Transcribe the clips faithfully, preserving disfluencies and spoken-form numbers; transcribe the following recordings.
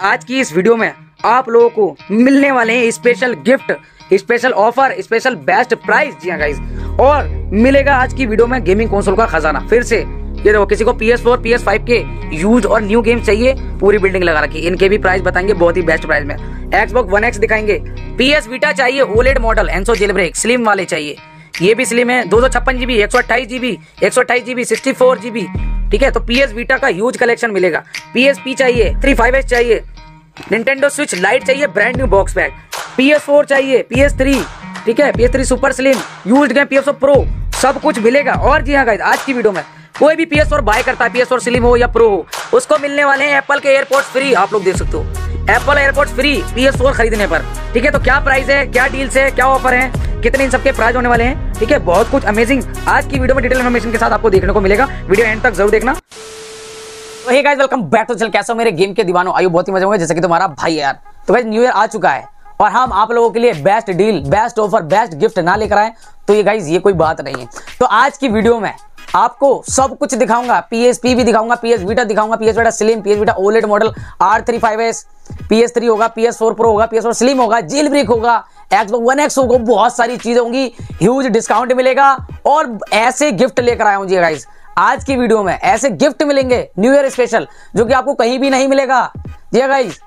आज की इस वीडियो में आप लोगों को मिलने वाले हैं special gift, special offer, special best price. जी हां गाइस, और मिलेगा आज की वीडियो में गेमिंग कंसोल का खजाना फिर से। ये देखो, किसी को P S four, P S five के यूज और न्यू गेम चाहिए, पूरी बिल्डिंग लगा रखी, इनके भी प्राइस बताएंगे बहुत ही बेस्ट प्राइस में। Xbox One X दिखाएंगे, पी एस Vita चाहिए OLED model, Enso jailbreak, slim वाले चाहिए, ये भी स्लिम है, दो सौ छप्पन जीबी एक सौ अट्ठाईस जीबी एक सौ अट्ठाईस जीबी सिक्सटी फोर जीबी ठीक है। तो पी एस Vita का ह्यूज कलेक्शन मिलेगा। पी एस पी चाहिए, थ्री फाइव एस चाहिए, Nintendo Switch Lite चाहिए, brand new box pack, P S four चाहिए, पी एस थ्री ठीक है, P S three super slim, used game, P S four pro, सब कुछ मिलेगा। और जी हाँ गाइस, आज की वीडियो में कोई भी पी एस फोर बाय करता है, पी एस फोर स्लिम हो या प्रो हो, उसको मिलने वाले हैं एप्पल के एयरपॉड्स फ्री। आप लोग देख सकते हो Apple AirPods free P S four खरीदने पर, ठीक है। तो क्या प्राइस है, क्या डील्स है, क्या ऑफर है, कितने इन सबके प्राइस होने वाले हैं, ठीक है, बहुत कुछ अमेजिंग आज की वीडियो में डिटेल इन्फॉर्मेशन के साथ आपको देखने को मिलेगा। वीडियो एंड तक जरूर देखना। तो hey guys, welcome back to channel. कैसे हो मेरे गेम के दीवानों? आयु बहुत ही मजा होगा, जैसे कि तुम्हारा भाई यार। तो गाइस, न्यू ईयर आ चुका है और हम आप लोगों के लिए best deal, best offer, best gift ना लेकर आए तो ये गाइस ये कोई बात नहीं है। तो आज की वीडियो में आपको सब कुछ दिखाऊंगा, पी एस पी भी दिखाऊंगा, पी एस Vita दिखाऊंगा, P S Vita slim, P S Vita OLED model, R three five S, P S three होगा, पी एस फोर प्रो होगा, पी एस फोर स्लिम होगा, जेल ब्रेक होगा, Xbox One X होगा, बहुत सारी चीजें होंगी, ह्यूज डिस्काउंट मिलेगा और ऐसे गिफ्ट लेकर आया हूं जी गाइस। आज की वीडियो में ऐसे गिफ्ट मिलेंगे न्यू ईयर स्पेशल, जो कि आपको कहीं भी नहीं मिलेगा जी गाइस।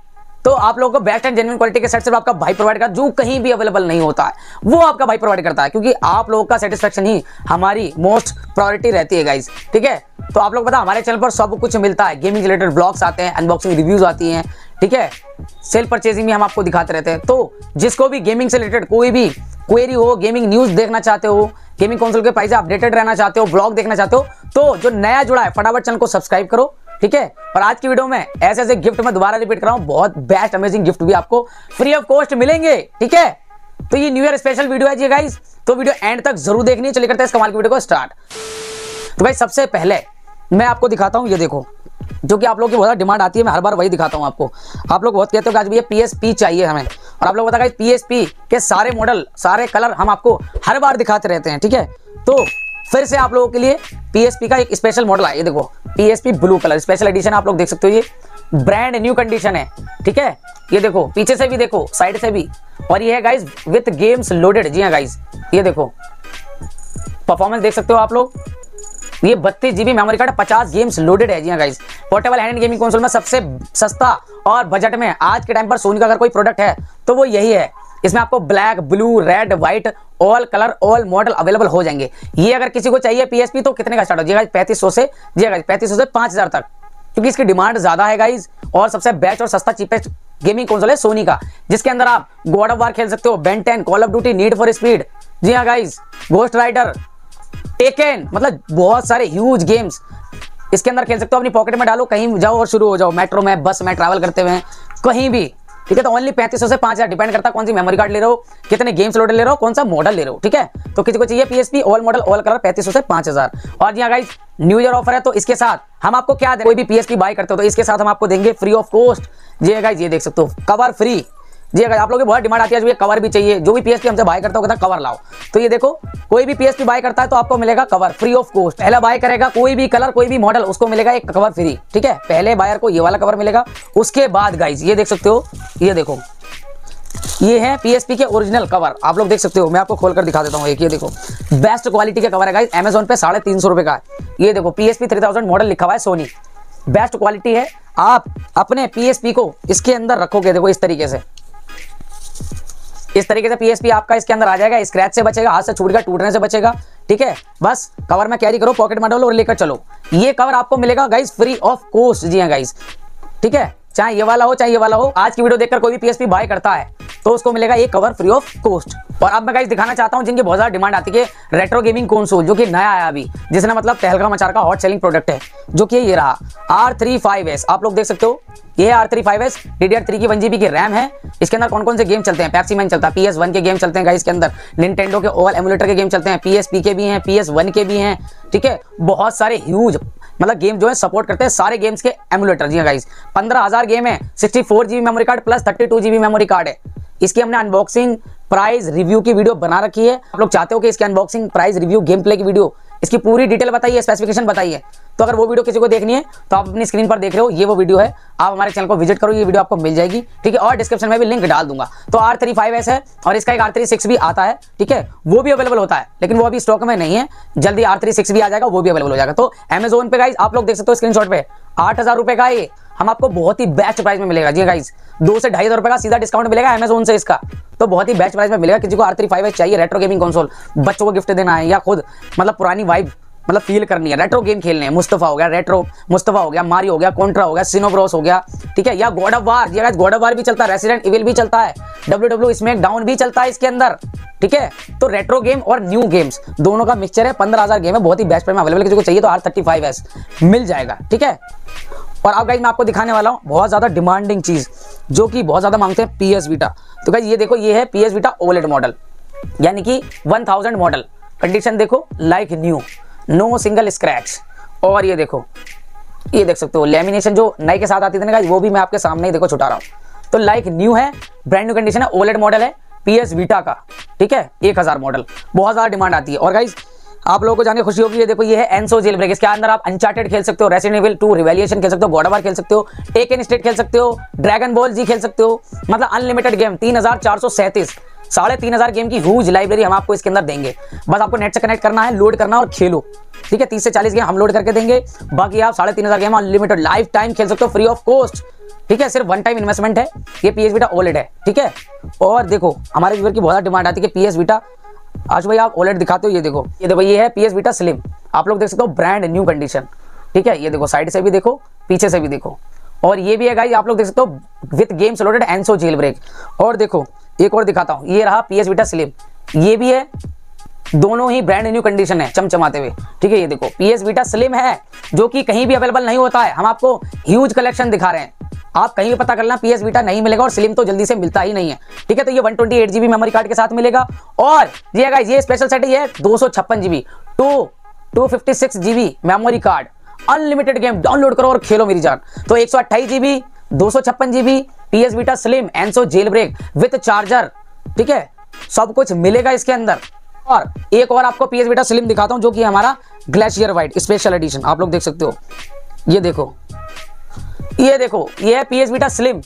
तो आप लोगों को बेस्ट एंड जेन्युइन क्वालिटी के सेट सिर्फ आपका भाई प्रोवाइड करता है, जो कहीं भी अवेलेबल नहीं होता है वो आपका भाई प्रोवाइड करता है, क्योंकि आप लोगों का सेटिस्फेक्शन ही हमारी मोस्ट प्रायोरिटी रहती है गाइज, ठीक है। तो आप लोग पता, हमारे चैनल पर सब कुछ मिलता है, गेमिंग रिलेटेड ब्लॉग्स आते हैं, अनबॉक्सिंग रिव्यूज आती हैं, ठीक है, सेल परचेजिंग भी हम आपको दिखाते रहते हैं। तो जिसको भी गेमिंग से रिलेटेड कोई भी क्वेरी हो, गेमिंग न्यूज देखना चाहते हो, गेमिंग कंसोल के प्राइस अपडेटेड रहना चाहते हो, ब्लॉग देखना चाहते हो, तो जो नया जुड़ा है फटाफट चैनल को सब्सक्राइब करो, ठीक है। और आज की वीडियो में ऐसे ऐसे गिफ्ट मैं दोबारा रिपीट कर रहा हूं, बहुत बेस्ट अमेजिंग गिफ्ट भी आपको फ्री ऑफ कॉस्ट मिलेंगे, ठीक है। तो ये न्यू ईयर स्पेशल वीडियो है जी गाइस, तो वीडियो एंड तक जरूर देखनी है। चलिए करते हैं इस कमाल की वीडियो को स्टार्ट। तो भाई सबसे पहले मैं आपको दिखाता हूं, ये देखो, जो कि आप लोगों की बहुत डिमांड आती है, मैं हर बार वही दिखाता हूं आपको। आप लोग बहुत कहते हो आज भैया पी एस पी चाहिए हमें, और आप लोग बताया पी एस पी के सारे मॉडल, सारे कलर हम आपको हर बार दिखाते रहते हैं, ठीक है। तो फिर से आप लोगों के लिए पी एस पी का एक स्पेशल मॉडल है, ये देखो P S P blue colour special edition, आप लोग देख सकते हो, ये ब्रांड न्यू कंडीशन है, ठीक है। ये देखो पीछे से भी देखो, साइड से भी, और ये है गाइस विथ गेम्स लोडेड। जी हाँ गाइस, ये देखो परफॉर्मेंस देख सकते हो आप लोग, ये बत्तीस जीबी मेमोरी कार्ड, पचास गेम्स लोडेड है। जी हाँ guys, portable hand gaming console में सबसे सस्ता और बजट में आज के टाइम पर सोनी का अगर कोई प्रोडक्ट है तो वो यही है। इसमें आपको black, blue, red, white, all colour, all model available हो जाएंगे। ये अगर किसी को चाहिए पी एस पी तो कितने का स्टार्ट हो जाएगा? पैंतीस सौ से जी गाइस, पैंतीस सौ से पांच हजार तक, क्योंकि इसकी डिमांड ज्यादा है गाइस। और सबसे बेस्ट और सस्ता चीपेस्ट गेमिंग कंसोल है सोनी का, जिसके अंदर आप गॉड ऑफ वार खेल सकते हो, Ben Ten, call of duty, need for speed, जी हाँ गाइस, घोस्ट राइडर, टेकन, मतलब बहुत सारे ह्यूज गेम्स इसके अंदर खेल सकते हो। अपनी पॉकेट में डालो, कहीं जाओ और शुरू हो जाओ, मेट्रो में, बस में, ट्रैवल करते हुए, कहीं भी, ठीक है। तो ओनली पैंतीस सौ से पांच हजार, डिपेंड करता है कौन सी मेमोरी कार्ड ले रहे हो, कितने गेम्स लोड ले रहे हो, कौन सा मॉडल ले रहे हो, ठीक है। तो किसी को चाहिए P S P all model, all colour, पैंतीस सौ से पांच हजार। और जी हां गाइस, न्यू ईयर ऑफर है, तो इसके साथ हम आपको क्या देंगे, कोई भी पी एस पी बाय करते हो तो इसके साथ हम आपको देंगे फ्री ऑफ कॉस्ट। जी हां गाइस, ये देख सकते हो कवर फ्री। जी हां गाइस, आप लोगों की बहुत डिमांड आती है, जो ये कवर भी चाहिए, जो भी पी एस पी हमसे बाय करता हो कहता कवर लाओ, तो ये देखो कोई भी पी एस पी बाय करता है तो आपको मिलेगा कवर फ्री ऑफ कॉस्ट। पहला बाय करेगा कोई भी कलर, कोई भी मॉडल, उसको मिलेगा एक कवर फ्री, ठीक है। पहले बायर को ये वाला कवर मिलेगा। उसके बाद गाइस ये देख सकते हो, ये देखो ये है पी एस पी के ओरिजिनल कवर, आप लोग देख सकते हो, मैं आपको खोलकर दिखा देता हूँ एक, ये देखो बेस्ट क्वालिटी का कवर है गाइस, अमेजोन पे साढ़े तीन सौ रुपए का। ये देखो पी एस पी तीन हज़ार मॉडल लिखा हुआ है सोनी, बेस्ट क्वालिटी है। आप अपने पी एस पी को इसके अंदर रखोगे, देखो इस तरीके से, इस तरीके से पी एस पी आपका इसके अंदर आ जाएगा, स्क्रैच से बचेगा, हाथ से छूटेगा, टूटने से बचेगा, ठीक है। बस कवर में कैरी करो, पॉकेट में डालो और लेकर चलो। ये कवर आपको मिलेगा गाइस फ्री ऑफ कॉस्ट। जी हाँ गाइस, ठीक है, चाहे ये वाला हो चाहे ये वाला हो। आज की वीडियो देखकर कोई भी पी एस पी बाय करता है तो उसको मिलेगा ये कवर फ्री ऑफ कॉस्ट। और अब मैं गाइस दिखाना चाहता हूं जिनकी बहुत ज्यादा डिमांड आती है, रेट्रो गेमिंग कंसोल जो कि नया आया अभी, जिसने मतलब तहलका मचा रखा, हॉट सेलिंग प्रोडक्ट है, जो कि ये रहा आर थ्री फाइव एस। आप लोग देख सकते हो ये R three five S, D D R three की वन जी बी की रैम है। इसके अंदर कौन कौन से गेम चलते हैं, पेप्सी मैन चलता है, पी एस वन के गेम चलते हैं गाइस, इसके अंदर निंटेंडो के ऑल एमुलेटर के गेम चलते हैं, पी एस पी के भी हैं, पी एस वन के भी हैं, ठीक है। बहुत सारे ह्यूज मतलब गेम जो है सपोर्ट करते हैं, सारे गेम्स के एमुलेटर। जी गाइस, पंद्रह हजार गेम है, sixty four GB memory card plus thirty two GB memory card है। इसकी हमने अनबॉक्सिंग, प्राइस, रिव्यू की वीडियो बना रखी है। आप लोग चाहते हो कि इसके unboxing, price, review, game play की वीडियो इसकी पूरी डिटेल बताइए, स्पेसिफिकेशन बताइए। तो अगर वो वीडियो किसी को देखनी है तो आप अपनी स्क्रीन पर देख रहे हो, ये वो वीडियो है। आप हमारे चैनल को विजिट करो, ये वीडियो आपको मिल जाएगी, ठीक है। और डिस्क्रिप्शन में भी लिंक डाल दूंगा। तो आर थर्टी फाइव एस है और इसका एक आर थर्टी सिक्स भी आता है, ठीक है। वो भी अवेलेबल होता है, लेकिन वो अभी स्टॉक में नहीं है। जल्दी आर थर्टी सिक्स भी आ जाएगा, वो भी अवेलेबल हो जाएगा। तो अमेजोन पे गाइज आप लोग देख सकते हो स्क्रीनशॉट पे, आठ हजार रुपए का ये हम आपको बहुत ही बेस्ट प्राइस में मिलेगा। जी गाइज, दो से ढाई हजार रुपए का सीधा डिस्काउंट मिलेगा अमेजोन से इसका। तो बहुत ही बेस्ट प्राइस में मिलेगा। किसी को आर थर्टी फाइव एस चाहिए, रेट्रो गेमिंग कंसोल बच्चों को गिफ्ट देना है या खुद मतलब पुरानी वाइब मतलब फील करनी है, रेट्रो गेम खेलने हैं, मुस्तफा हो गया, रेट्रो मुस्तफा हो गया, मारियो हो गया, कॉन्ट्रा हो गया, सिनोब्रोस हो गया, ठीक है। या गॉड ऑफ वार, ये गॉड ऑफ वार भी चलता है, रेसिडेंट इविल भी चलता है, डब्ल्यू डब्ल्यू स्मैक डाउन भी चलता है इसके अंदर, ठीक है। तो रेट्रो गेम और न्यू गेम्स दोनों का मिक्सचर है। पंद्रह हजार गेम है, बहुत ही बेस्ट प्राइस में अवेलेबल। किसी को चाहिए तो आर थर्टी फाइव एस मिल जाएगा, ठीक है। और अब गाइज मैं आपको दिखाने वाला हूँ बहुत ज़्यादा डिमांडिंग चीज़ जो कि बहुत ज़्यादा मांगते हैं, पी एस वीटा। तो गाइज ये देखो, ये है P S Vita OLED model, यानी कि वन थाउजेंड मॉडल, कंडीशन देखो like new, no single scratch. और ये देखो, ये देख सकते हो लेमिनेशन जो नए के साथ आती थी ना गाइज, वो भी मैं आपके सामने ही देखो छुटा रहा हूँ। तो लाइक न्यू है, ब्रांड न्यू कंडीशन है, ओलेड मॉडल है पी एस वीटा का, ठीक है। एक हज़ार मॉडल, बहुत ज़्यादा डिमांड आती है। और गाइज आप लोगों को जाने खुशी होगी, ये देखो ये है एनसो जेल ब्रेक। इसके अंदर आप अनचार्टेड खेल सकते हो, रेसिडेंट एविल टू रिवेलिएशन खेल सकते हो, गॉड ऑफ वॉर खेल सकते हो, टेकन स्टेट खेल सकते हो, ड्रैगन बॉल जी खेल सकते हो, मतलब अनलिमिटेड गेम। तीन हजार चार सौ सैंतीस साढ़े तीन हजार गेम की ह्यूज लाइब्रेरी हम आपको इसके अंदर देंगे। बस आपको नेट से कनेक्ट करना है, लोड करना और खेलो, ठीक है। तीस से चालीस गेम हम लोड करके देंगे, बाकी आप साढ़े तीन हजार गेम अनलिमिटेड लाइफ टाइम खेल सकते हो, फ्री ऑफ कॉस्ट, ठीक है। सिर्फ वन टाइम इन्वेस्टमेंट है। ये पी एस वीटा ओलेड है, ठीक है। और देखो हमारे व्यूअर की बहुत डिमांड आती है पी एस वीटा, आज भाई आप ओलेड दिखाते हो। ये देखो, ये देखो ये है पी एस वीटा स्लिम, आप लोग देख सकते हो ब्रांड न्यू कंडीशन, ठीक है। ये देखो साइड से भी देखो, पीछे से भी देखो। और ये भी है गाइस, आप लोग देख सकते हो with games loaded ENSO jailbreak. और देखो एक और दिखाता हूँ, ये रहा पी एस वीटा स्लिम, ये भी है, दोनों ही ब्रांड न्यू कंडीशन है चमचमाते हुए, ठीक है। ये देखो पी एस वीटा स्लिम है जो कि कहीं भी अवेलेबल नहीं होता है। हम आपको ह्यूज कलेक्शन दिखा रहे हैं, आप कहीं भी पता करना, पीएस वीटा नहीं मिलेगा और स्लिम तो जल्दी से मिलता ही नहीं है, ठीक है। तो ये one twenty eight GB memory card के साथ मिलेगा। और ये गाइस ये स्पेशल सेट है, दो सौ छप्पन GB two two fifty six GB memory card, unlimited game download करो और खेलो मेरी जान। तो एक सौ अट्ठाईस जीबी दो सौ छप्पन GB PS Vita slim Enso jailbreak with charger, ठीक है, सब कुछ मिलेगा इसके अंदर। और एक और आपको पीएस वीटा स्लिम दिखाता हूँ जो कि हमारा ग्लेशियर वाइट स्पेशल एडिशन, आप लोग देख सकते हो। ये देखो, ये देखो ये है PS Vita slim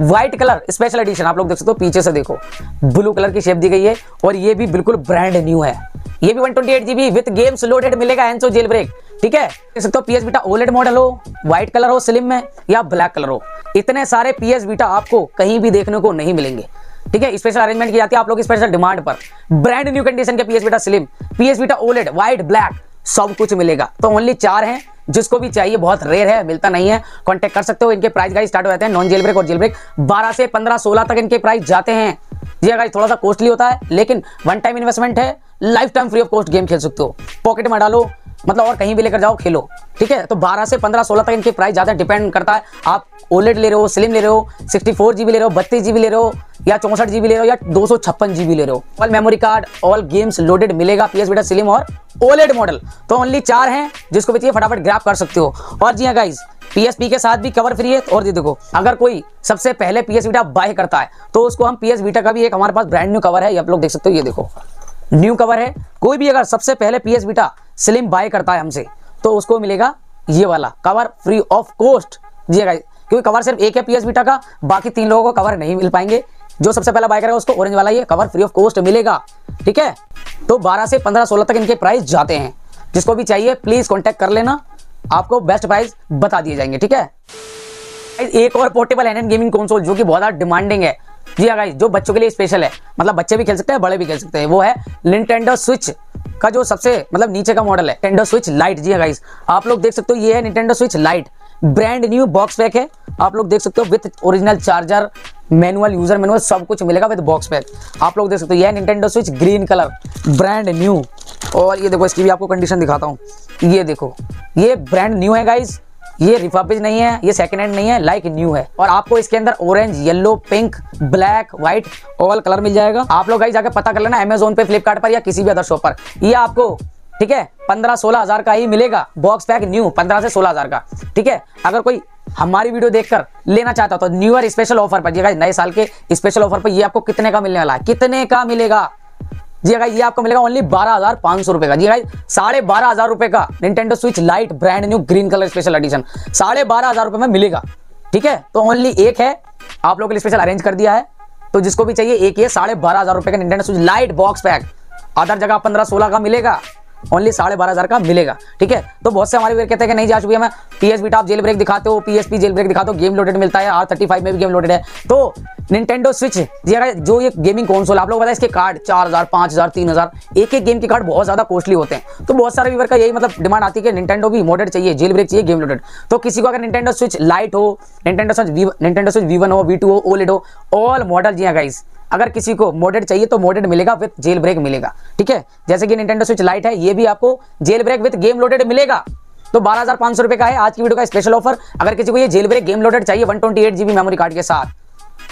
white colour special edition, आप लोग देख सकते हो। पीछे से देखो ब्लू कलर की शेप दी गई है और ये भी बिल्कुल ब्रांड न्यू है। ये भी one twenty eight GB with games loaded मिलेगा एनसो जेल ब्रेक, ठीक है। देख सकते हो पीएस वीटा ओलेड मॉडल हो, व्हाइट कलर हो स्लिम में, या ब्लैक कलर हो। इतने सारे पीएस वीटा आपको कहीं भी देखने को नहीं मिलेंगे, ठीक है। स्पेशल अरेंजमेंट की जाती है आप लोग स्पेशल डिमांड पर। ब्रांड न्यू कंडीशन के PS Vita slim, PS Vita OLED white black सब कुछ मिलेगा। तो ओनली चार हैं, जिसको भी चाहिए, बहुत रेयर है, मिलता नहीं है, कांटेक्ट कर सकते हो। इनके प्राइस गाइस स्टार्ट हो जाते हैं नॉन जेल ब्रेक और जेल ब्रेक बारह से पंद्रह सोलह तक इनके प्राइस जाते हैं। जी गाइस थोड़ा सा कॉस्टली होता है, लेकिन वन टाइम इन्वेस्टमेंट है, lifetime free of cost game खेल सकते हो, पॉकेट में डालो मतलब और कहीं भी लेकर जाओ खेलो, ठीक है। तो बारह से पंद्रह सोलह तक इनके प्राइस ज्यादा डिपेंड करता है, आप ओलेड ले रहे हो, स्लिम ले रहे हो, सिक्सटी फोर जीबी ले रहे हो, बत्तीस जीबी ले रहे हो, या चौसठ जीबी ले रहे हो, या दो सौ छप्पन जीबी ले रहे हो। All memory card all games loaded मिलेगा पीएस वीटा स्लिम और ओलेड मॉडल। तो ओनली चार हैं, जिसको भी चाहिए फटाफट ग्रैब कर सकते हो। और जी हाँ गाइज पीएसपी के साथ भी कवर फ्री है। और ये देखो, अगर कोई सबसे पहले पीएस वीटा बाय करता है तो उसको हम पीएस वीटा का भी एक हमारे पास ब्रांड न्यू कवर है, ये आप लोग देख सकते हो। ये देखो न्यू कवर है, कोई भी अगर सबसे पहले पीएस वीटा स्लिम बाय करता है हमसे तो उसको मिलेगा ये वाला कवर फ्री ऑफ कॉस्ट। जी गाइज क्योंकि कवर सिर्फ एक है पीएस वीटा का, बाकी तीन लोगों को कवर नहीं मिल पाएंगे। जो सबसे पहला बाय करेगा उसको ऑरेंज वाला ये कवर फ्री ऑफ कॉस्ट मिलेगा, ठीक है। तो बारह से पंद्रह सोलह तक इनके प्राइस जाते हैं, जिसको भी चाहिए प्लीज कांटेक्ट कर लेना, आपको बेस्ट प्राइस बता दिए जाएंगे, ठीक है। एक और पोर्टेबल एंड गेमिंग कंसोल जो कि बहुत ज्यादा डिमांडिंग है, जी हाँ गाइस, जो बच्चों के लिए स्पेशल है, मतलब बच्चे भी खेल सकते हैं, बड़े भी खेल सकते हैं, वो है निंटेंडो स्विच का जो सबसे मतलब नीचे का मॉडल है, निंटेंडो स्विच लाइट। जी हाँ गाइस आप लोग देख सकते हो, ये है Nintendo switch Lite, brand new box pack है, आप लोग देख सकते हो, with original charger, manual, user manual, सब कुछ मिलेगा विद बॉक्स पैक। आप लोग देख सकते हो यह Nintendo Switch green colour brand new. और ये देखो इसकी भी आपको कंडीशन दिखाता हूँ। ये देखो ये ब्रांड न्यू है गाइज, ये रिफर्बिश नहीं है, ये सेकंड हैंड नहीं है, लाइक न्यू है। और आपको इसके अंदर orange, yellow, pink, black, white all colour मिल जाएगा। आप लोग गाइज जाकर पता कर लेना अमेजोन पे, फ्लिपकार्ट पर या किसी भी अदर शॉप पर। ये आपको ठीक है पंद्रह सोलह हजार का ही मिलेगा, बॉक्स पैक न्यू पंद्रह से सोलह हजार का, ठीक है। अगर कोई हमारी वीडियो देखकर लेना चाहता हो तो न्यू ईयर स्पेशल ऑफर पर, जी गाइस नए साल के स्पेशल ऑफर पर ये आपको कितने का मिलने वाला है, कितने का मिलेगा जी गाइस ये आपको मिलेगा ओनली बारह हजार पांच सौ रुपए का। जी गाइस साढ़े बारह हजार रुपए का Nintendo switch Lite brand new green colour special edition साढ़े बारह हजार रुपए में मिलेगा। ठीक है, तो ओनली एक है आप लोगों के लिए स्पेशल अरेंज कर दिया है, तो जिसको भी चाहिए एक ये साढ़े बारह हजार रुपए का Nintendo switch Lite box pack. Other जगह पंद्रह सोलह का मिलेगा, ओनली साढ़े बारह हजार का मिलेगा। ठीक है, तो बहुत से हमारे व्यक्ति कहते हैं कि नहीं जा चुकी है, पीएस वीटा आप जेल ब्रेक दिखाते हो, पीएसपी जेल ब्रेक दिखाते हो, गेम लोडेड मिलता है, आर थर्टी फाइव में भी गेम लोडेड है। तो निंटेंडो स्विच जो ये गेमिंग कंसोल आप लोग पता है इसके कार्ड चार हजार पांच हजार तीन हजार, एक एक गेम के कार्ड बहुत ज्यादा कॉस्टली होते हैं। तो बहुत सारे व्यूअर का यही मतलब डिमांड आती है कि निंटेंडो भी मोडेड चाहिए, जेल ब्रेक चाहिए, गेम लोडेड। तो किसी को अगर निंटेंडो स्विच लाइट हो, Nintendo Switch Nintendo Switch V one हो, वी टू हो, ओलेड हो, ऑल मॉडल जी गाइस अगर किसी को मोडेड चाहिए तो मोडेड मिलेगा विद जेल ब्रेक मिलेगा। ठीक है, जैसे कि निंटेंडो स्विच लाइट है ये भी आपको jailbreak with game loaded मिलेगा। तो बारह हजार पांच सौ रुपए का है आज की वीडियो का स्पेशल ऑफर। अगर किसी को ये जेल ब्रेक गेम लोडेड चाहिए one twenty eight GB memory card के साथ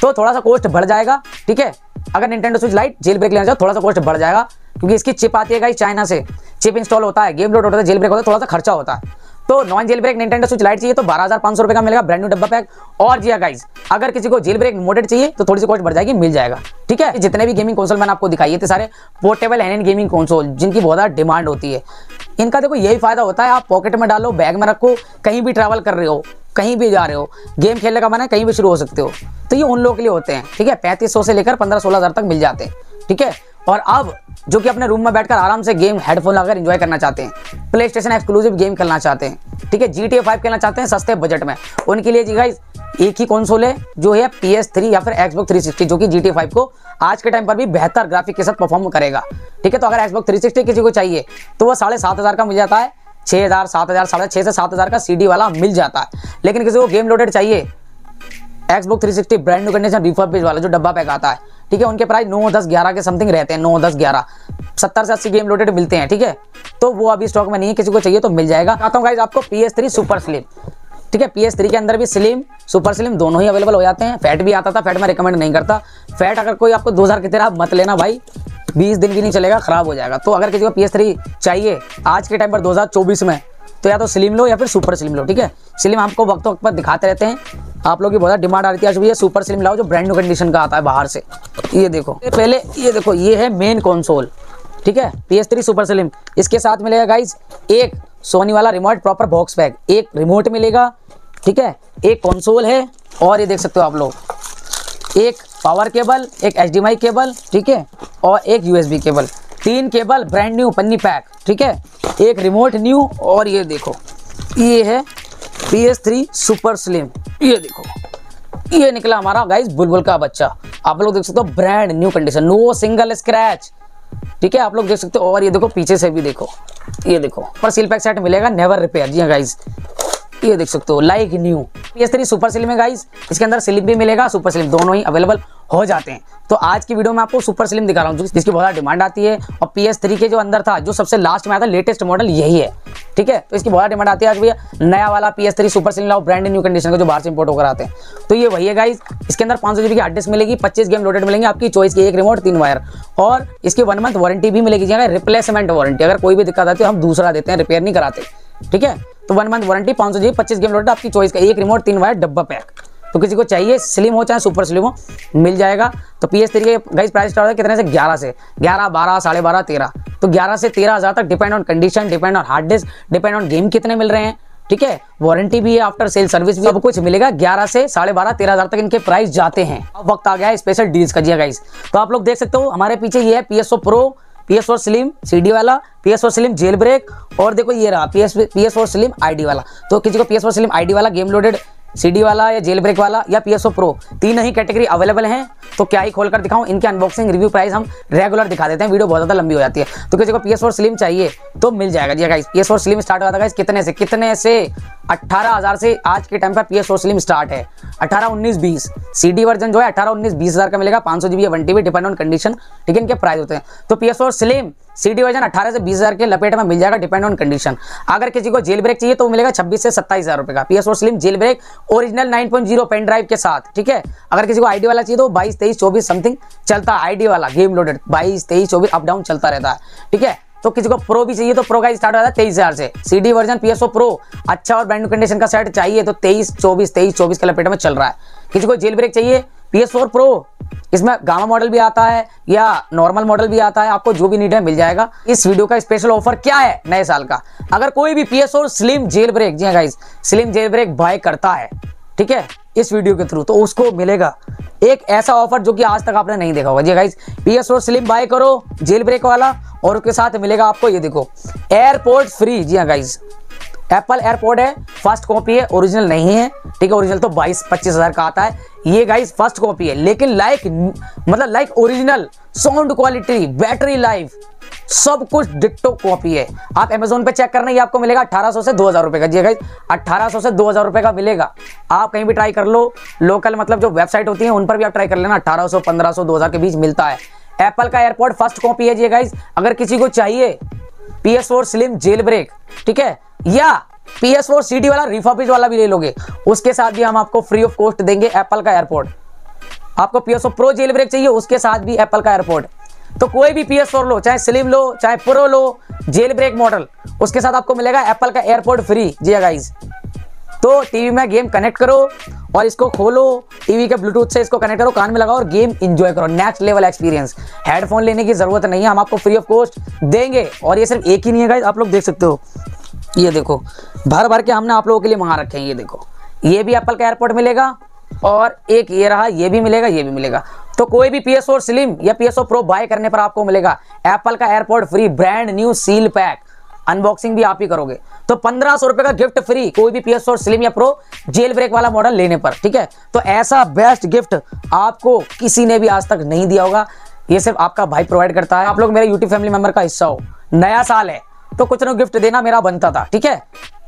तो थोड़ा सा कॉस्ट बढ़ जाएगा। ठीक है, अगर Nintendo switch Lite jailbreak लेना चाहो थोड़ा सा कॉस्ट बढ़ जाएगा, क्योंकि इसकी चिप आती है गाइस चाइना से, चिप इंस्टॉल होता है, गेम लोड होता है, जेल ब्रेक होता है, थोड़ा सा खर्चा होता है। तो non jailbreak Nintendo switch Lite चाहिए तो बारह हजार पांच सौ रुपए का मिलेगा ब्रांड न्यू डब्बा पैक। और जी गाइस अगर किसी को जेल ब्रेक मोडेड चाहिए तो थोड़ी सी कॉस्ट बढ़ जाएगी, मिल जाएगा। ठीक है, जितने भी गेमिंग कंसोल मैंने आपको दिखाई थे सारे portable hand and gaming console जिनकी बहुत ज्यादा डिमांड होती है, इनका देखो यही फायदा होता है, आप पॉकेट में डालो, बैग में रखो, कहीं भी ट्रैवल कर रहे हो, कहीं भी जा रहे हो, गेम खेलने का मन है कहीं भी शुरू हो सकते हो, तो ये उन लोगों के लिए होते हैं। ठीक है, पैंतीस सौ से लेकर पंद्रह सोलह हजार तक मिल जाते हैं। ठीक है, और अब जो कि अपने रूम में बैठकर आराम से गेम हेडफोन लगाकर एंजॉय करना चाहते हैं, प्ले स्टेशन एक्सक्लूसिव गेम खेलना चाहते हैं, ठीक है, जीटीए फाइव खेलना चाहते हैं सस्ते बजट में, उनके लिए जी गाइस एक ही कंसोल है जो है पी एस थ्री या फिर एक्सबॉक्स थ्री सिक्सटी जो कि जीटीए फाइव को आज के टाइम पर भी बेहतर ग्राफिक के साथ परफॉर्म करेगा। ठीक है, तो अगर एक्सबॉक्स थ्री सिक्सटी किसी को चाहिए तो वह साढ़े सात हजार का मिल जाता है, छः हज़ार सात हज़ार साढ़े छः से सात हज़ार का सीडी वाला मिल जाता है। लेकिन किसी को गेम लोडेड चाहिए Xbox three sixty brand new condition refurbish वाला जो डब्बा पैक आता है, ठीक है, उनके प्राइस नौ दस ग्यारह के समथिंग रहते हैं, नौ दस ग्यारह सत्तर से अस्सी गेम लोडेड मिलते हैं। ठीक है, तो वो अभी स्टॉक में नहीं है, किसी को चाहिए तो मिल जाएगा। आता हूँ गाइस आपको P S three super slim. ठीक है, पी एस थ्री के अंदर भी स्लिम सुपर स्लिम दोनों ही अवेलेबल हो जाते हैं। फैट भी आता था, फैट मैं रिकमेंड नहीं करता, फैट अगर कोई आपको दो हज़ार की तरह मत लेना भाई, बीस दिन भी नहीं चलेगा, खराब हो जाएगा। तो अगर किसी को पी एस थ्री चाहिए आज के टाइम पर दो हज़ार चौबीस में तो या तो स्लिम लो या फिर सुपर स्लिम लो। ठीक है, स्लिम आपको वक्त वक्त पर दिखाते रहते हैं, आप लोगों की बहुत डिमांड आ रही थी, आज ये सुपर स्लिम लाओ जो ब्रांड न्यू कंडीशन का आता है बाहर से। ये देखो, पहले ये देखो ये है मेन कंसोल। ठीक है, P S three super slim इसके साथ मिलेगा गाइज एक सोनी वाला रिमोट प्रॉपर बॉक्स पैक, एक रिमोट मिलेगा। ठीक है, एक कंसोल है और ये देख सकते हो आप लोग, एक पावर केबल, एक एचडीएमआई केबल, ठीक है, और एक यूएसबी केबल, तीन केबल ब्रांड न्यू पन्नी पैक। ठीक है, एक रिमोट न्यू, और ये देखो ये है P S three super slim. ये देखो ये निकला हमारा गाइज बुलबुल का बच्चा, आप लोग देख सकते हो brand new condition, no single scratch. ठीक है, आप लोग देख सकते हो, और ये देखो पीछे से भी देखो, ये देखो पर सील पैक सेट मिलेगा नेवर रिपेयर। जी हाँ गाइज ये देख सकते हो like new. P S three super slim है गाइज, इसके अंदर स्लिम भी मिलेगा सुपर स्लिम, दोनों ही अवेलेबल हो जाते हैं। तो आज की वीडियो में आपको सुपर स्लिम दिखा रहा हूँ जिसकी बहुत डिमांड आती है, और पी एस थ्री के जो अंदर था जो सबसे लास्ट में आता लेटेस्ट मॉडल यही है। ठीक है, तो इसकी बहुत डिमांड आती है, आज भैया नया वाला P S three super slim लाओ ब्रांड न्यू कंडीशन का जो बाहर से इंपोर्ट होकर आते हैं। तो ये वही है गाइज, इसके अंदर पाँच सौ जीबी की हार्ड डिस्क मिलेगी, पच्चीस गेम लोडेड मिलेंगे आपकी चॉइस की, एक रिमोट तीन वायर, और इसकी वन मंथ वारंटी भी मिलेगी, रिप्लेसमेंट वारंटी, अगर कोई भी दिक्कत आती है हम दूसरा देते हैं, रिपेयर नहीं कराते। ठीक है, तो वन मंथ वारंटी, पाँच सौ जीबी, पच्चीस गेम लोडेड आपकी चॉइस का, एक रिमोट तीन वायर डब्बा पैक। तो किसी को चाहिए स्लिम हो चाहे सुपर स्लिम हो मिल जाएगा। तो पी एस थ्री के गाइस प्राइस स्टार्ट है कितने से, ग्यारह से ग्यारह बारह साढ़े बारह तेरह, तो ग्यारह से तेरह हज़ार तक, depend on condition, depend on hard disk, depend on game कितने मिल रहे हैं। ठीक है, वारंटी भी है, आफ्टर सेल सर्विस भी, सब कुछ मिलेगा। ग्यारह से साढ़े बारह तेरह हज़ार तक इनके प्राइस जाते हैं। अब वक्त आ गया है स्पेशल डील्स का। जी गाइस तो आप लोग देख सकते हो हमारे पीछे ये है P S four pro, P S four slim CD वाला, P S four slim jailbreak, और देखो ये रहा P S P S four slim I D वाला। तो किसी को P S four slim I D वाला गेम लोडेड सीडी वाला या जेल ब्रेक वाला या पी एस ओ प्रो, तीन ही कैटेगरी अवेलेबल हैं। तो क्या ही खोलकर दिखाऊं, इनके अनबॉक्सिंग रिव्यू प्राइस हम रेगुलर दिखा देते हैं, वीडियो बहुत ज़्यादा लंबी हो जाती है। तो किसी को पी एस ओ स्लिम चाहिए तो मिल जाएगा। जी guys P S O slim start हो जाता है कितने से, कितने से अट्ठारह हज़ार से आज के टाइम पर P S O slim start है, अठारह उन्नीस बीस। सीडी वर्जन जो है अठारह उन्नीस बीस हज़ार का मिलेगा, पाँच सौ G B one T B, depend on condition. ठीक है, इनके प्राइस होते हैं। तो P S O slim CD version अठारह से बीस हज़ार के लपेट में मिल जाएगा, डिपेंड ऑन कंडीशन। अगर किसी को जेल ब्रेक चाहिए तो मिलेगा छब्बीस से सत्ताईस हज़ार रुपये का P S O slim jailbreak original nine point zero pen drive के साथ। ठीक है, अगर किसी को आईडी वाला चाहिए तो बाईस तेईस चौबीस समथिंग चलता है, आईडी वाला गेम लोडेड बाईस तेईस चौबीस अप डाउन चलता रहता है। ठीक है, तो किसी को प्रो भी चाहिए तो प्रो का स्टार्ट हो जाता है तेईस हज़ार से। CD version P S O pro अच्छा और ब्रांड न्यू कंडीशन का सेट चाहिए तो तेईस चौबीस तेईस चौबीस के लपेट में चल रहा है। किसी को जेल ब्रेक चाहिए पी एस फोर प्रो इसमें गामा मॉडल भी आता है या नॉर्मल मॉडल भी आता है, आपको जो भी नीड है मिल जाएगा। इस वीडियो का स्पेशल ऑफर क्या है नए साल का, अगर कोई भी P S four slim jailbreak, जी हाँ guys slim jailbreak buy करता है ठीक है इस वीडियो के थ्रू, तो उसको मिलेगा एक ऐसा ऑफर जो कि आज तक आपने नहीं देखा होगा। जी guys P S four slim buy करो जेल ब्रेक वाला और उसके साथ मिलेगा आपको ये देखो एयरपोर्ट फ्री। जी हाँ गाइस एप्पल एयरपोर्ट है, फर्स्ट कॉपी है, ओरिजिनल नहीं है ठीक है। ओरिजिनल तो बाईस पच्चीस हज़ार का आता है, ये गाइस फर्स्ट कॉपी है, लेकिन लाइक मतलब like original sound quality battery life सब कुछ डिट्टो कॉपी है। आप अमेजोन पे चेक करना, ये आपको मिलेगा अठारह सौ से दो हज़ार रुपए का। जी गाइस अठारह सौ से दो हज़ार रुपए का मिलेगा, आप कहीं भी ट्राई कर लो, लोकल मतलब जो वेबसाइट होती है उन पर भी आप ट्राई कर लेना। अठारह सौ पंद्रह सौ दो हज़ार के बीच मिलता है एप्पल का एयरपोर्ट फर्स्ट कॉपी है। जी गाइस अगर किसी को चाहिए P S four slim jailbreak ठीक है या पी एस फोर सीडी वाला रिफर्बिश वाला भी ले लोगे, उसके साथ भी हम आपको फ्री ऑफ कॉस्ट देंगे एप्पल का एयरपोर्ट। आपको P S four pro jailbreak चाहिए, उसके साथ भी एप्पल का एयरपोर्ट। तो कोई भी पी एस फोर लो, चाहे स्लिम लो चाहे प्रो लो, जेल ब्रेक मॉडल, उसके साथ आपको मिलेगा एप्पल का एयरपोर्ट फ्री। जी गाइस तो टीवी में गेम कनेक्ट करो और इसको खोलो, टीवी के ब्लूटूथ से इसको कनेक्ट करो, कान में लगाओ और गेम एंजॉय करो, नेक्स्ट लेवल एक्सपीरियंस। हेडफोन लेने की जरूरत नहीं है, हम आपको फ्री ऑफ कॉस्ट देंगे। और ये सिर्फ एक ही नहीं है गाइस, आप लोग देख सकते हो, ये देखो भर भर के हमने आप लोगों के लिए मंगा रखे हैं। ये देखो ये भी एप्पल का एयरपोर्ट मिलेगा और एक ये रहा, ये भी मिलेगा ये भी मिलेगा। तो कोई भी पी एस फोर स्लिम या P S four pro buy करने पर आपको मिलेगा एप्पल का airport free brand new seal pack, unboxing भी आप ही करोगे। तो पंद्रह सौ रुपए का गिफ्ट फ्री कोई भी पी एस फोर स्लिम या प्रो जेल ब्रेक वाला मॉडल लेने पर ठीक है। तो ऐसा बेस्ट गिफ्ट आपको किसी ने भी आज तक नहीं दिया होगा, ये सिर्फ आपका भाई प्रोवाइड करता है। आप लोग मेरे यूट्यूब फैमिली मेंबर का हिस्सा हो, नया साल है तो कुछ ना गिफ्ट देना मेरा बनता था ठीक है।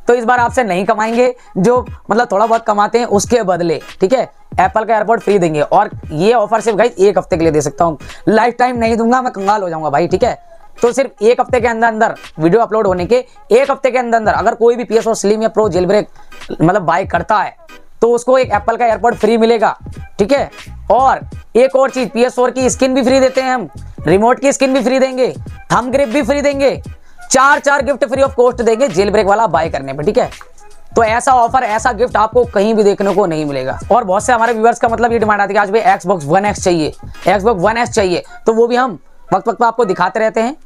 तो इस बार आपसे नहीं कमाएंगे, जो मतलब थोड़ा बहुत कमाते हैं उसके बदले ठीक है एप्पल का एयरपोर्ट फ्री देंगे। और ये ऑफर सिर्फ गाइस एक हफ्ते के लिए दे सकता हूँ, लाइफ टाइम नहीं दूंगा, मैं कंगाल हो जाऊंगा भाई ठीक है। तो सिर्फ एक हफ्ते के अंदर अंदर, वीडियो अपलोड होने के एक हफ्ते के अंदर अंदर अगर कोई भी पी एस फोर स्लिम या प्रो जेल ब्रेक मतलब बाय करता है तो उसको एक एप्पल का एयरपोर्ट फ्री मिलेगा ठीक है। और एक और चीज, पी एस फोर की स्किन भी फ्री देते हैं हम, रिमोट की स्किन भी फ्री देंगे, थंब ग्रिप भी फ्री देंगे, चार चार गिफ्ट फ्री ऑफ कॉस्ट देंगे जेल ब्रेक वाला बाय करने पे ठीक है। तो ऐसा ऑफर ऐसा गिफ्ट आपको कहीं भी देखने को नहीं मिलेगा। और बहुत से हमारे व्यूअर्स का मतलब ये डिमांड आती है आज भाई एक्सबॉक्स वन एक्स चाहिए, एक्सबॉक्स वन एक्स चाहिए, तो वो भी हम वक्त वक्त पर आपको दिखाते रहते हैं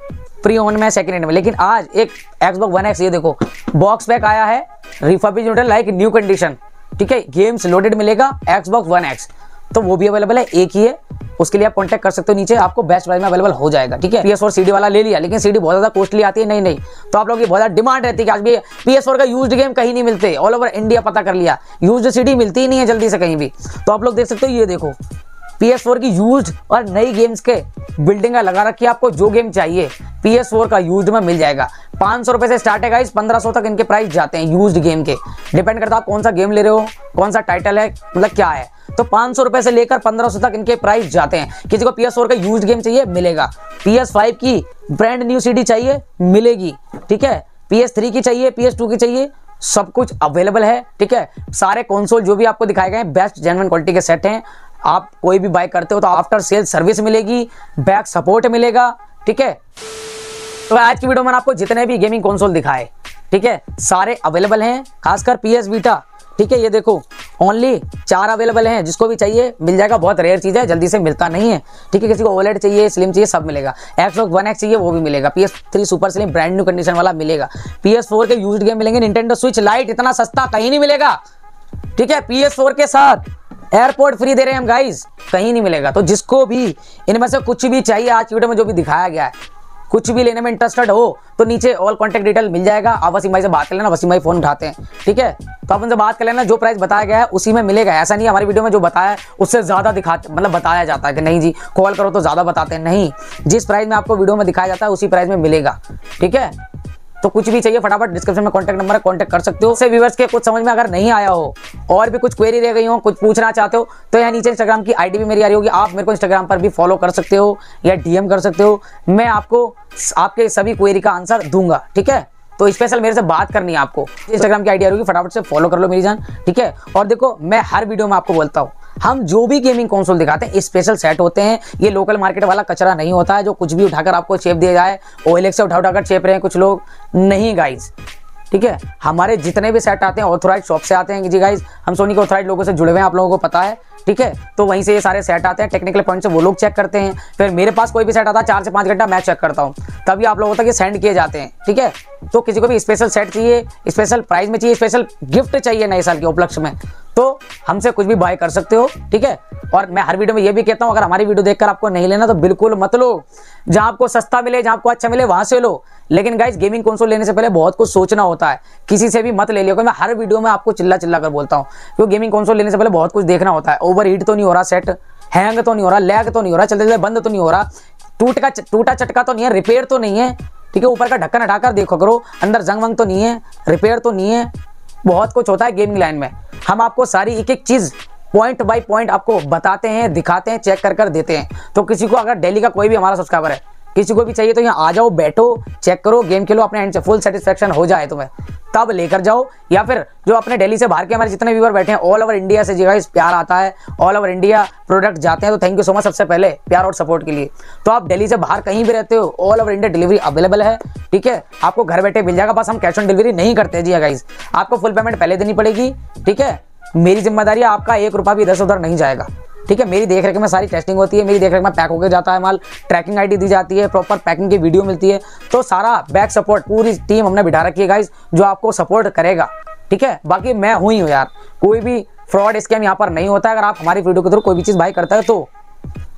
प्री ओन में सेकंड हैंड में। लेकिन आज एक एक्सबॉक्स वन एक्स ये देखो बॉक्स पैक आया है, refurbish model like new condition ठीक है, गेम्स लोडेड मिलेगा एक्सबॉक्स वन एक्स, तो वो भी अवेलेबल है, एक ही है, उसके लिए आप कॉन्टैक्ट कर सकते हो, नीचे आपको बेस्ट प्राइस में अवेलेबल हो जाएगा ठीक है। पी एस फोर सीडी वाला ले लिया, लेकिन सीडी बहुत ज़्यादा कॉस्टली आती है, नहीं नहीं तो आप लोगों की बहुत ज़्यादा डिमांड रहती है कि आज भी पी एस फोर का यूज्ड गेम कहीं नहीं मिलते, ऑल ओवर इंडिया पता कर लिया, यूज्ड सीडी मिलती ही नहीं है जल्दी से कहीं भी। तो आप लोग देख सकते हो, ये देखो पी एस फोर की यूज्ड और नई गेम्स के बिल्डिंग लगा रखी है, आपको जो गेम चाहिए पी एस फोर का यूज्ड में मिल जाएगा। पाँच सौ रुपये से स्टार्ट है गाइस, पंद्रह सौ तक इनके प्राइस जाते हैं यूज्ड गेम के, डिपेंड करता है आप कौन सा गेम ले रहे हो, कौन सा टाइटल है मतलब क्या है। तो पाँच सौ रुपये से लेकर पंद्रह सौ तक इनके प्राइस जाते हैं। किसी को पी एस फोर का यूज्ड गेम चाहिए मिलेगा, पी एस फाइव की ब्रांड न्यू सीडी चाहिए मिलेगी ठीक है, पी एस थ्री की चाहिए, पी एस टू की चाहिए, सब कुछ अवेलेबल है ठीक है। सारे कंसोल जो भी आपको दिखाए गए हैं बेस्ट जेन्युइन क्वालिटी के सेट हैं, आप कोई भी बाय करते हो तो आफ्टर सेल सर्विस मिलेगी, बैक सपोर्ट मिलेगा ठीक है। तो आज की वीडियो में आपको जितने भी गेमिंग कंसोल दिखाए ठीक है सारे अवेलेबल हैं, खासकर पी एस वीटा ठीक है। ये देखो ओनली चार अवेलेबल हैं, जिसको भी चाहिए मिल जाएगा, बहुत रेयर चीज़ है, जल्दी से मिलता नहीं है ठीक है। किसी को ओलेड चाहिए, स्लिम चाहिए, सब मिलेगा, एक्सबॉक्स वन एक्स चाहिए वो भी मिलेगा, P S three super slim brand new condition वाला मिलेगा, पी एस फोर के यूज्ड गेम मिलेंगे, निंटेंडो स्विच लाइट इतना सस्ता कहीं नहीं मिलेगा ठीक है। पी एस फोर के साथ एयरपोर्ट फ्री दे रहे हैं हम गाइज, कहीं नहीं मिलेगा। तो जिसको भी इनमें से कुछ भी चाहिए आज की वीडियो में जो भी दिखाया गया है, कुछ भी लेने में इंटरेस्टेड हो तो नीचे ऑल कॉन्टैक्ट डिटेल मिल जाएगा, आप वसीम भाई से बात कर लेना, वसीम भाई फोन उठाते हैं ठीक है। तो आप उनसे बात कर लेना, जो प्राइस बताया गया है उसी में मिलेगा। ऐसा नहीं हमारी वीडियो में जो बताया है उससे ज़्यादा दिखाते मतलब बताया जाता है कि नहीं जी कॉल करो तो ज़्यादा बताते हैं, नहीं, जिस प्राइस में आपको वीडियो में दिखाया जाता है उसी प्राइस में मिलेगा ठीक है। तो कुछ भी चाहिए फटाफट डिस्क्रिप्शन में कॉन्टैक्ट नंबर है, कॉन्टैक्ट कर सकते हो। से व्यूवर्स के कुछ समझ में अगर नहीं आया हो और भी कुछ क्वेरी रह गई हो, कुछ पूछना चाहते हो तो यहाँ नीचे इंस्टाग्राम की आईडी भी मेरी आ रही होगी, आप मेरे को इंस्टाग्राम पर भी फॉलो कर सकते हो या डीएम कर सकते हो, मैं आपको आपके सभी क्वेरी का आंसर दूंगा ठीक है। तो स्पेशल मेरे से बात करनी है आपको, इंस्टाग्राम की आईडी आ रही होगी, फटाफट से फॉलो कर लो मेरी जान ठीक है। और देखो मैं हर वीडियो में आपको बोलता हूँ, हम जो भी गेमिंग कंसोल दिखाते हैं स्पेशल सेट होते हैं, ये लोकल मार्केट वाला कचरा नहीं होता है जो कुछ भी उठाकर आपको शेप दिया जाए, ओएलएक्स से उठा उठाकर शेप रहे हैं कुछ लोग, नहीं गाइज ठीक है। हमारे जितने भी सेट आते हैं ऑथोराइज शॉप से आते हैं जी गाइज, हम सोनी के ऑथोराइज लोगों से जुड़े हुए हैं, आप लोगों को पता है ठीक है। तो वहीं से ये सारे सेट आते हैं, टेक्निकल पॉइंट से वो लोग चेक करते हैं, फिर मेरे पास कोई भी सेट आता है चार से पाँच घंटा मैं चेक करता हूँ, तभी आप लोगों तक ये सेंड किए जाते हैं ठीक है। तो किसी को भी स्पेशल सेट चाहिए, स्पेशल प्राइस में चाहिए, स्पेशल गिफ्ट चाहिए नए साल के उपलक्ष्य में, तो हमसे कुछ भी बाय कर सकते हो ठीक है। और मैं हर वीडियो में ये भी कहता हूँ, अगर हमारी वीडियो देखकर आपको नहीं लेना तो बिल्कुल मत लो, जहाँ आपको सस्ता मिले, जहाँ आपको अच्छा मिले वहाँ से लो। लेकिन गाइज गेमिंग कंसोल लेने से पहले बहुत कुछ सोचना होता है, किसी से भी मत ले लियो, क्योंकि मैं हर वीडियो में आपको चिल्ला चिल्ला कर बोलता हूँ, क्योंकि गेमिंग कंसोल लेने से पहले बहुत कुछ देखना होता है। ओवर हीट तो नहीं हो रहा सेट, हैंग तो नहीं हो रहा, लैग तो नहीं हो रहा, चलते चलते बंद तो नहीं हो रहा, टूटा टूटा चटका तो नहीं है, रिपेयर तो नहीं है ठीक है। ऊपर का ढक्कन हटाकर देखो करो, अंदर जंग वंग तो नहीं है, रिपेयर तो नहीं है, बहुत कुछ होता है गेमिंग लाइन में। हम आपको सारी एक एक चीज़ पॉइंट बाय पॉइंट आपको बताते हैं, दिखाते हैं, चेक कर कर देते हैं। तो किसी को अगर डेली का कोई भी हमारा सब्सक्राइबर है, किसी को भी चाहिए तो यहाँ आ जाओ, बैठो, चेक करो, गेम खेलो, अपने हैंड से फुल सेटिस्फेक्शन हो जाए तुम्हें, तब लेकर जाओ। या फिर जो अपने दिल्ली से बाहर के हमारे जितने व्यूवर बैठे हैं, ऑल ओवर इंडिया से जी गाइस प्यार आता है, ऑल ओवर इंडिया प्रोडक्ट जाते हैं, तो थैंक यू सो मच सबसे पहले प्यार और सपोर्ट के लिए। तो आप दिल्ली से बाहर कहीं भी रहते हो, all over India delivery available है ठीक है, आपको घर बैठे मिल जाएगा। बस हम कैश ऑन डिलीवरी नहीं करते जी गाइस, आपको फुल पेमेंट पहले देनी पड़ेगी ठीक है। मेरी जिम्मेदारी है, आपका एक रुपया भी इधर उधर नहीं जाएगा ठीक है। मेरी देख रेख में सारी टेस्टिंग होती है, मेरी देख रेख में पैक होकर जाता है माल, ट्रैकिंग आईडी दी जाती है, प्रॉपर पैकिंग की वीडियो मिलती है, तो सारा बैक सपोर्ट पूरी टीम हमने बिठा रखी है गाइस, जो आपको सपोर्ट करेगा ठीक है। बाकी मैं हूँ ही हूँ यार, कोई भी फ्रॉड स्कैम यहाँ पर नहीं होता, अगर आप हमारी वीडियो के थ्रू कोई भी चीज़ बाई करता है तो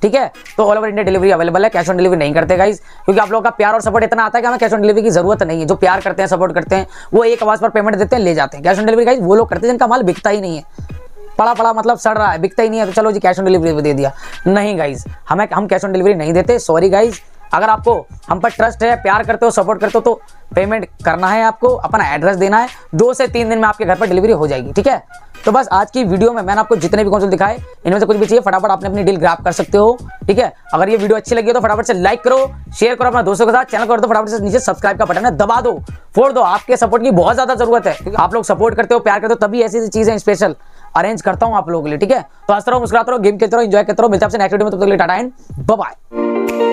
ठीक है। तो all over India delivery available है, कैश ऑन डिलीवरी नहीं करते गाइस, क्योंकि आप लोगों का प्यार और सपोर्ट इतना आता है कि हमें कैश ऑन डिलीवरी की जरूरत नहीं है। जो प्यार करते हैं, सपोर्ट करते हैं, वो एक आवाज़ पर पेमेंट देते हैं, ले जाते हैं। कैश ऑन डिलीवरी गाइस वो लोग करते हैं जिनका माल बिकता ही नहीं है, पड़ा पड़ा मतलब सड़ रहा है, बिकता ही नहीं है, तो चलो जी कैश ऑन डिलीवरी दे दिया। नहीं गाइज, हमें हम कैश ऑन डिलीवरी नहीं देते, सॉरी गाइज। अगर आपको हम पर ट्रस्ट है, प्यार करते हो, सपोर्ट करते हो, तो पेमेंट करना है आपको, अपना एड्रेस देना है, दो से तीन दिन में आपके घर पर डिलीवरी हो जाएगी ठीक है। तो बस आज की वीडियो में मैंने आपको जितने भी कंसोल दिखाए, इनमें से कुछ भी चाहिए फटाफट आपने अपनी डील ग्रैब कर सकते हो ठीक है। अगर ये वीडियो अच्छी लगी हो तो फटाफट से लाइक करो, शेयर करो अपने दोस्तों के साथ, चैनल को फटाफट से नीचे सब्सक्राइब का बटन है दबा दो, फोड़ दो, आपके सपोर्ट की बहुत ज़्यादा जरूरत है, क्योंकि आप लोग सपोर्ट करते हो, प्यार करते हो, तभी ऐसी चीज़ें स्पेशल अरेंज करता हूँ आप लोगों के लिए ठीक है। तो हंसते रहो, मुस्कुराते रहो, गेम खेलते रहो, एंजॉय करते रहो, मिलते हैं आपसे नेक्स्ट वीडियो में, तब तक के लिए टाटा एंड बाय बाय।